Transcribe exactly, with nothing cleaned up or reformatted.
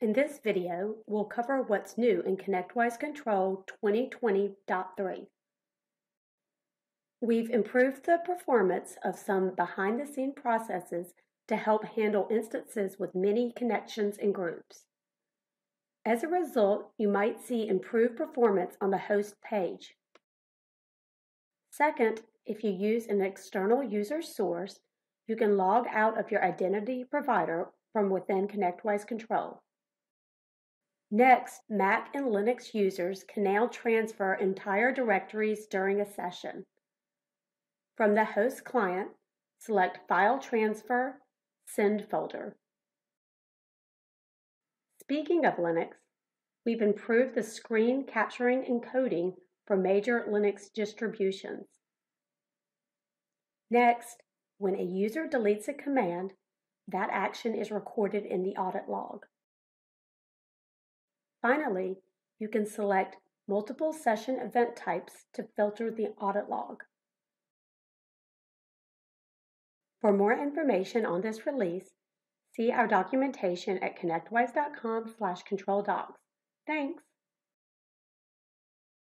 In this video, we'll cover what's new in ConnectWise Control twenty twenty point three. We've improved the performance of some behind-the-scenes processes to help handle instances with many connections and groups. As a result, you might see improved performance on the host page. Second, if you use an external user source, you can log out of your identity provider from within ConnectWise Control. Next, Mac and Linux users can now transfer entire directories during a session. From the host client, select File Transfer, Send Folder. Speaking of Linux, we've improved the screen capturing and coding for major Linux distributions. Next, when a user deletes a command, that action is recorded in the audit log. Finally, you can select multiple session event types to filter the audit log. For more information on this release, see our documentation at connectwise dot com slash control docs. Thanks!